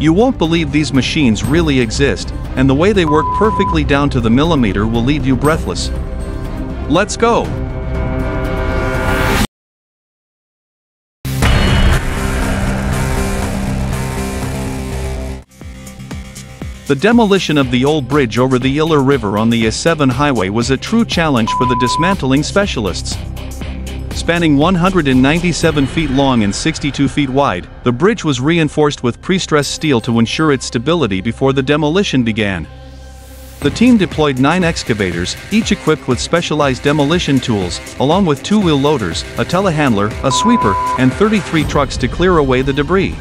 You won't believe these machines really exist, and the way they work perfectly down to the millimeter will leave you breathless. Let's go! The demolition of the old bridge over the Iller River on the S7 highway was a true challenge for the dismantling specialists. Spanning 197 feet long and 62 feet wide, the bridge was reinforced with pre-stressed steel to ensure its stability before the demolition began. The team deployed 9 excavators, each equipped with specialized demolition tools, along with 2-wheel loaders, a telehandler, a sweeper, and 33 trucks to clear away the debris.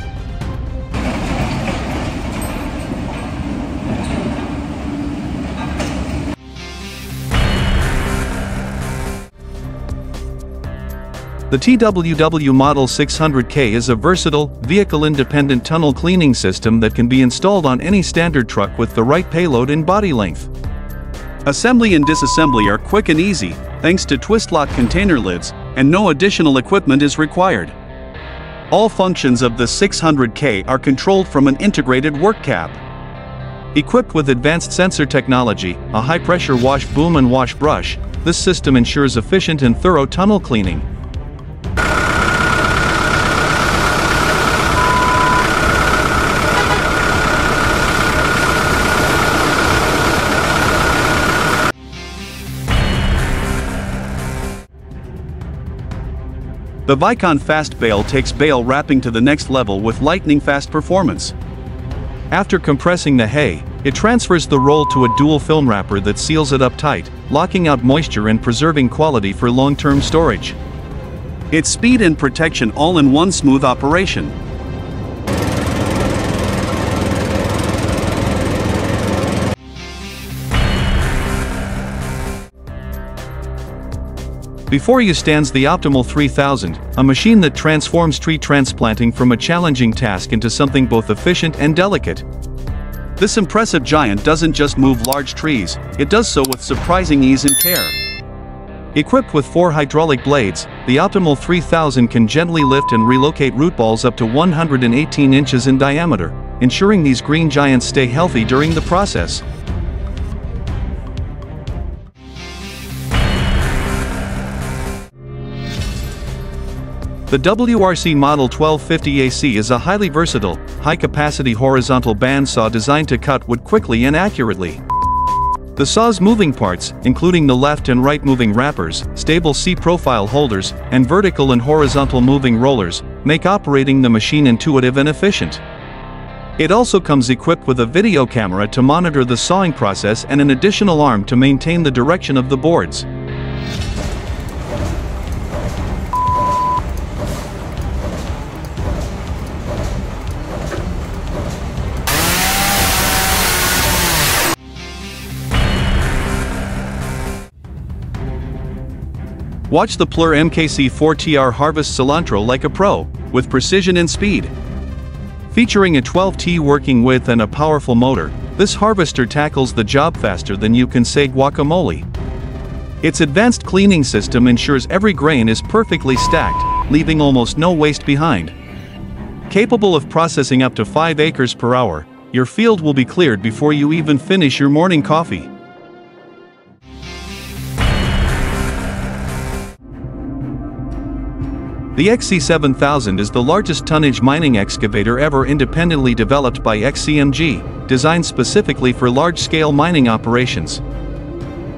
The TWW Model 600K is a versatile, vehicle-independent tunnel cleaning system that can be installed on any standard truck with the right payload and body length. Assembly and disassembly are quick and easy, thanks to twist-lock container lids, and no additional equipment is required. All functions of the 600K are controlled from an integrated work cab. Equipped with advanced sensor technology, a high-pressure wash boom and wash brush, this system ensures efficient and thorough tunnel cleaning. The Vicon Fast Bale takes bale wrapping to the next level with lightning-fast performance. After compressing the hay, it transfers the roll to a dual film wrapper that seals it up tight, locking out moisture and preserving quality for long-term storage. It's speed and protection all in one smooth operation. Before you stands the Optimal 3000, a machine that transforms tree transplanting from a challenging task into something both efficient and delicate. This impressive giant doesn't just move large trees, it does so with surprising ease and care. Equipped with 4 hydraulic blades, the Optimal 3000 can gently lift and relocate root balls up to 118 inches in diameter, ensuring these green giants stay healthy during the process. The WRC Model 1250AC is a highly versatile, high-capacity horizontal bandsaw designed to cut wood quickly and accurately. The saw's moving parts, including the left and right moving wrappers, stable C-profile holders, and vertical and horizontal moving rollers, make operating the machine intuitive and efficient. It also comes equipped with a video camera to monitor the sawing process and an additional arm to maintain the direction of the boards. Watch the PLER MKC4TR harvest cilantro like a pro, with precision and speed. Featuring a 12T working width and a powerful motor, this harvester tackles the job faster than you can say guacamole. Its advanced cleaning system ensures every grain is perfectly stacked, leaving almost no waste behind. Capable of processing up to 5 acres per hour, your field will be cleared before you even finish your morning coffee. The XC7000 is the largest tonnage mining excavator ever independently developed by XCMG, designed specifically for large-scale mining operations.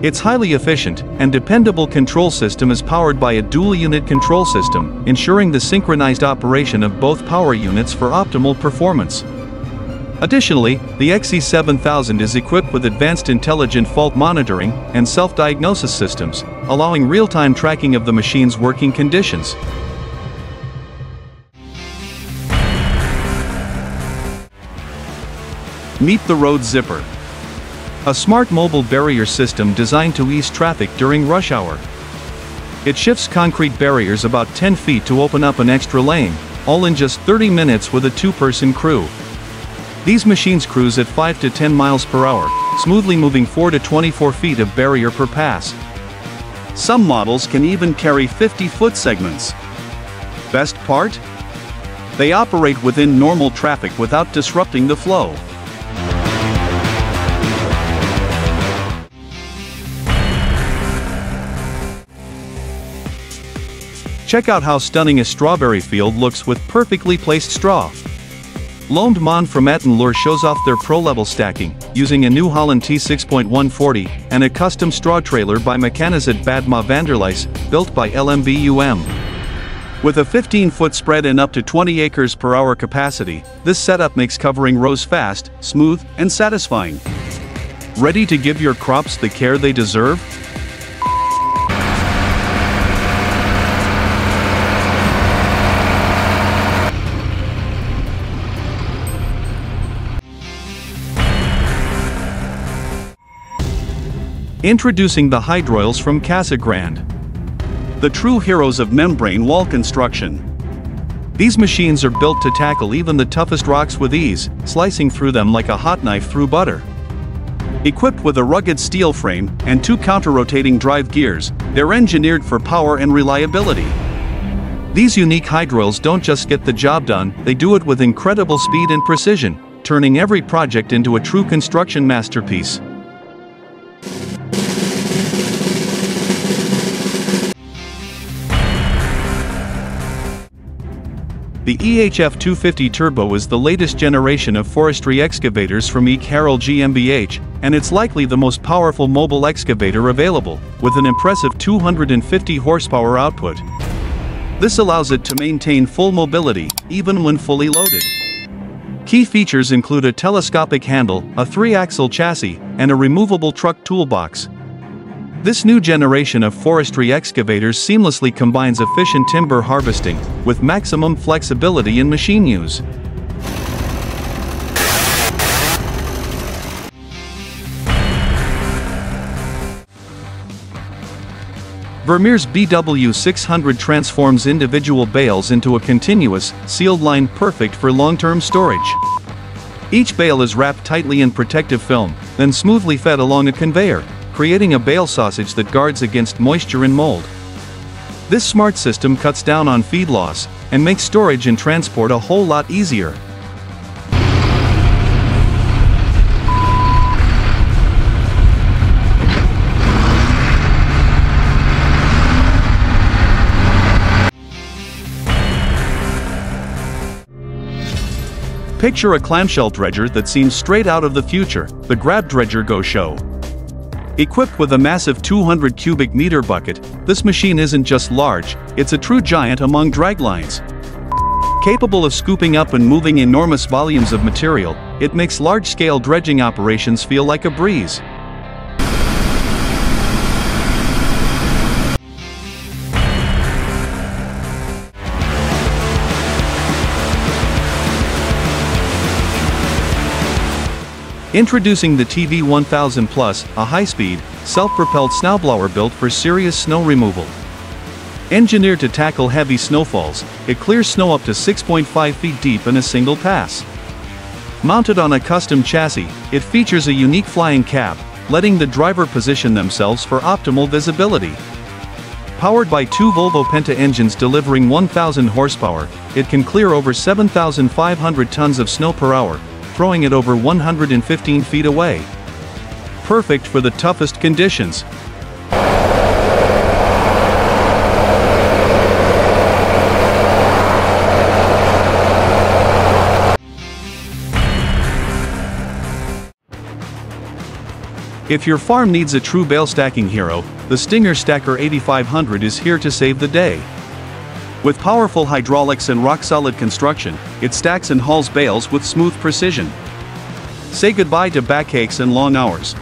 Its highly efficient and dependable control system is powered by a dual-unit control system, ensuring the synchronized operation of both power units for optimal performance. Additionally, the XC7000 is equipped with advanced intelligent fault monitoring and self-diagnosis systems, allowing real-time tracking of the machine's working conditions. Meet the Road Zipper, a smart mobile barrier system designed to ease traffic during rush hour. It shifts concrete barriers about 10 feet to open up an extra lane, all in just 30 minutes with a 2-person crew. These machines cruise at 5 to 10 miles per hour, smoothly moving 4 to 24 feet of barrier per pass. Some models can even carry 50-foot segments. Best part? They operate within normal traffic without disrupting the flow. Check out how stunning a strawberry field looks with perfectly placed straw. Loandman from Attenleur shows off their pro-level stacking, using a New Holland T6.140, and a custom straw trailer by Mechanized Badma Vanderleis, built by LMBUM. With a 15-foot spread and up to 20 acres per hour capacity, this setup makes covering rows fast, smooth, and satisfying. Ready to give your crops the care they deserve? Introducing the Hydroils from Casagrande, the true heroes of membrane wall construction. These machines are built to tackle even the toughest rocks with ease, slicing through them like a hot knife through butter. Equipped with a rugged steel frame and two counter-rotating drive gears, they're engineered for power and reliability. These unique Hydroils don't just get the job done, they do it with incredible speed and precision, turning every project into a true construction masterpiece. The EHF 250 Turbo is the latest generation of forestry excavators from eCarol GmbH, and it's likely the most powerful mobile excavator available, with an impressive 250 horsepower output. This allows it to maintain full mobility, even when fully loaded. Key features include a telescopic handle, a 3-axle chassis, and a removable truck toolbox. This new generation of forestry excavators seamlessly combines efficient timber harvesting with maximum flexibility in machine use. Vermeer's BW600 transforms individual bales into a continuous, sealed line perfect for long-term storage. Each bale is wrapped tightly in protective film, then smoothly fed along a conveyor, creating a bale sausage that guards against moisture and mold. This smart system cuts down on feed loss and makes storage and transport a whole lot easier. Picture a clamshell dredger that seems straight out of the future, the Grab Dredger Go Show. Equipped with a massive 200 cubic meter bucket, this machine isn't just large, it's a true giant among draglines. Capable of scooping up and moving enormous volumes of material, it makes large-scale dredging operations feel like a breeze. Introducing the TV 1000 Plus, a high-speed, self-propelled snowblower built for serious snow removal. Engineered to tackle heavy snowfalls, it clears snow up to 6.5 feet deep in a single pass. Mounted on a custom chassis, it features a unique flying cap, letting the driver position themselves for optimal visibility. Powered by two Volvo Penta engines delivering 1,000 horsepower, it can clear over 7,500 tons of snow per hour, throwing it over 115 feet away. Perfect for the toughest conditions. If your farm needs a true bale stacking hero, the Stinger Stacker 8500 is here to save the day. With powerful hydraulics and rock-solid construction, it stacks and hauls bales with smooth precision. Say goodbye to backaches and long hours.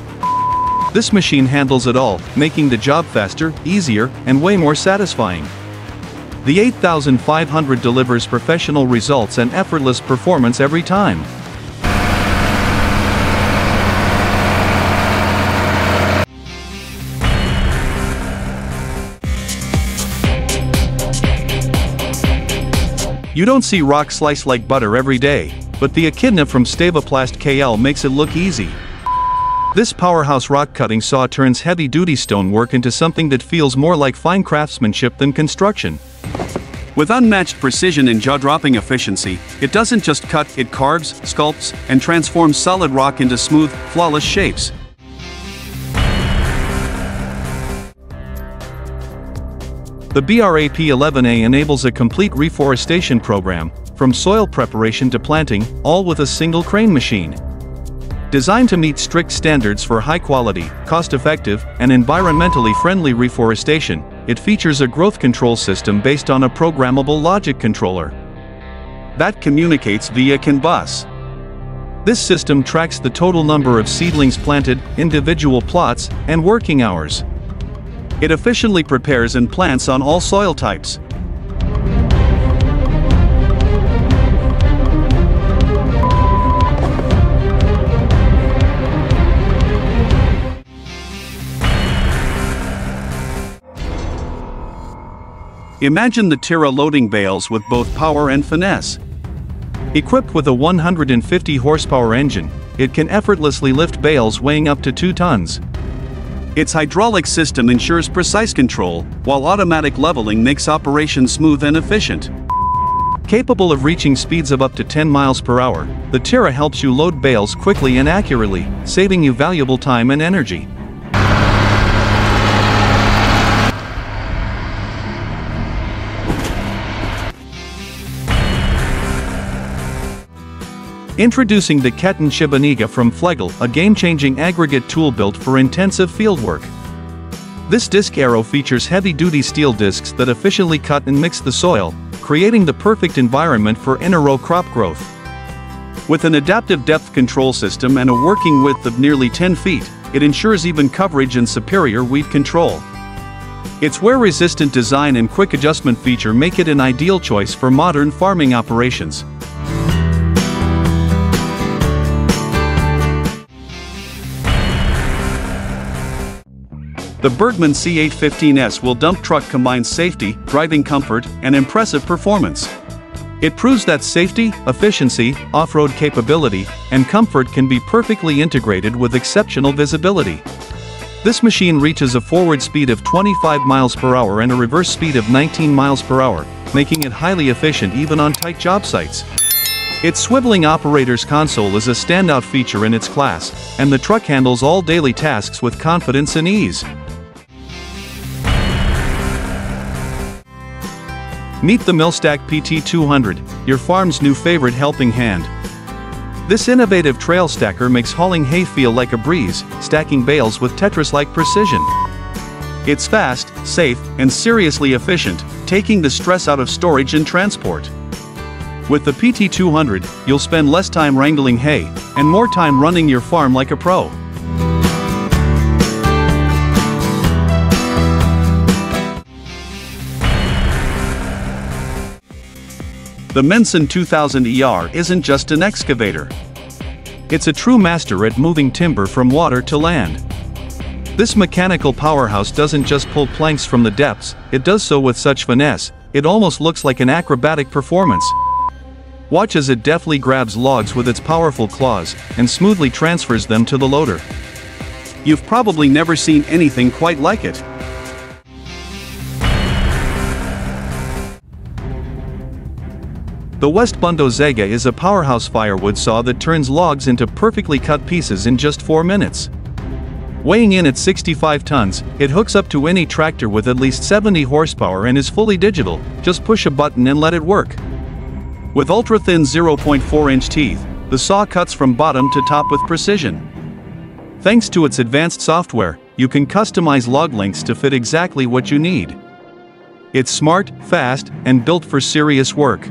This machine handles it all, making the job faster, easier, and way more satisfying. The 8500 delivers professional results and effortless performance every time. You don't see rock sliced like butter every day, but the Echidna from Stavoplast KL makes it look easy. This powerhouse rock cutting saw turns heavy-duty stonework into something that feels more like fine craftsmanship than construction. With unmatched precision and jaw-dropping efficiency, it doesn't just cut, it carves, sculpts, and transforms solid rock into smooth, flawless shapes. The BRAP11A enables a complete reforestation program, from soil preparation to planting, all with a single crane machine. Designed to meet strict standards for high-quality, cost-effective, and environmentally friendly reforestation, it features a growth control system based on a programmable logic controller that communicates via CAN bus. This system tracks the total number of seedlings planted, individual plots, and working hours. It efficiently prepares and plants on all soil types. Imagine the Terra loading bales with both power and finesse. Equipped with a 150 horsepower engine, it can effortlessly lift bales weighing up to 2 tons. Its hydraulic system ensures precise control, while automatic leveling makes operations smooth and efficient. Capable of reaching speeds of up to 10 miles per hour, the Terra helps you load bales quickly and accurately, saving you valuable time and energy. Introducing the Ketten Shibaniga from Flegel, a game-changing aggregate tool built for intensive fieldwork. This disc harrow features heavy-duty steel discs that efficiently cut and mix the soil, creating the perfect environment for in-a-row crop growth. With an adaptive depth control system and a working width of nearly 10 feet, it ensures even coverage and superior weed control. Its wear-resistant design and quick adjustment feature make it an ideal choice for modern farming operations. The Bergmann C815S will dump truck combines safety, driving comfort, and impressive performance. It proves that safety, efficiency, off-road capability, and comfort can be perfectly integrated with exceptional visibility. This machine reaches a forward speed of 25 miles per hour and a reverse speed of 19 miles per hour, making it highly efficient even on tight job sites. Its swiveling operator's console is a standout feature in its class, and the truck handles all daily tasks with confidence and ease. Meet the Millstack PT200, your farm's new favorite helping hand. This innovative trail stacker makes hauling hay feel like a breeze, stacking bales with Tetris-like precision. It's fast, safe, and seriously efficient, taking the stress out of storage and transport. With the PT200, you'll spend less time wrangling hay, and more time running your farm like a pro. The Mensen 2000 ER isn't just an excavator. It's a true master at moving timber from water to land. This mechanical powerhouse doesn't just pull planks from the depths, it does so with such finesse, it almost looks like an acrobatic performance. Watch as it deftly grabs logs with its powerful claws, and smoothly transfers them to the loader. You've probably never seen anything quite like it. The West Bundo Zege is a powerhouse firewood saw that turns logs into perfectly cut pieces in just 4 minutes. Weighing in at 65 tons, it hooks up to any tractor with at least 70 horsepower and is fully digital, just push a button and let it work. With ultra-thin 0.4-inch teeth, the saw cuts from bottom to top with precision. Thanks to its advanced software, you can customize log lengths to fit exactly what you need. It's smart, fast, and built for serious work.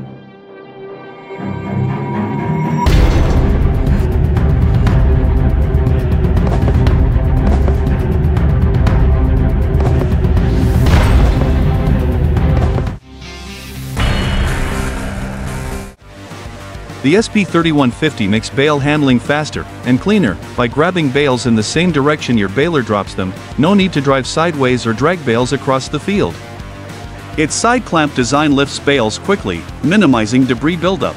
The SP3150 makes bale handling faster and cleaner by grabbing bales in the same direction your baler drops them, no need to drive sideways or drag bales across the field. Its side clamp design lifts bales quickly, minimizing debris buildup.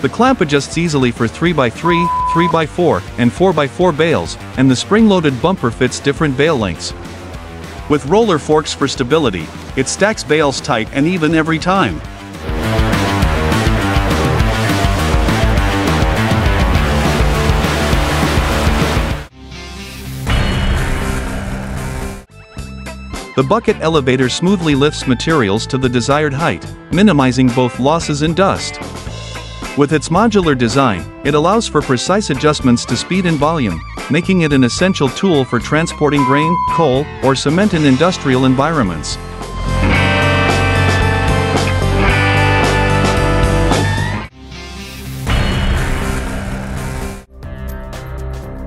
The clamp adjusts easily for 3x3, 3x4, and 4x4 bales, and the spring-loaded bumper fits different bale lengths. With roller forks for stability, it stacks bales tight and even every time. The bucket elevator smoothly lifts materials to the desired height, minimizing both losses and dust. With its modular design, it allows for precise adjustments to speed and volume, making it an essential tool for transporting grain, coal, or cement in industrial environments.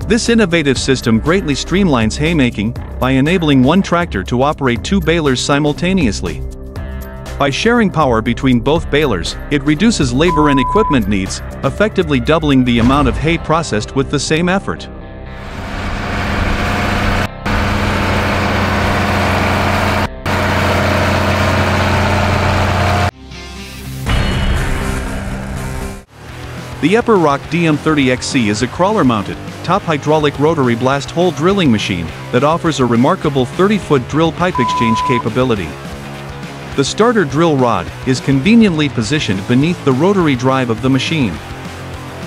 This innovative system greatly streamlines haymaking by enabling one tractor to operate two balers simultaneously. By sharing power between both balers, it reduces labor and equipment needs, effectively doubling the amount of hay processed with the same effort. The Epiroc DM30XC is a crawler-mounted, top hydraulic rotary blast hole drilling machine that offers a remarkable 30-foot drill pipe exchange capability. The starter drill rod is conveniently positioned beneath the rotary drive of the machine.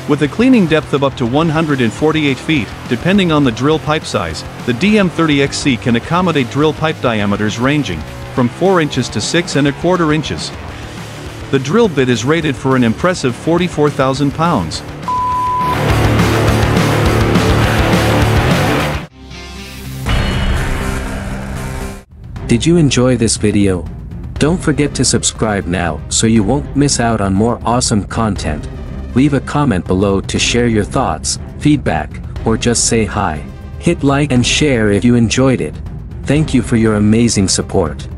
With a cleaning depth of up to 148 feet, depending on the drill pipe size, the DM30XC can accommodate drill pipe diameters ranging from 4 inches to 6.25 inches. The drill bit is rated for an impressive 44,000 pounds. Did you enjoy this video? Don't forget to subscribe now so you won't miss out on more awesome content. Leave a comment below to share your thoughts, feedback, or just say hi. Hit like and share if you enjoyed it. Thank you for your amazing support.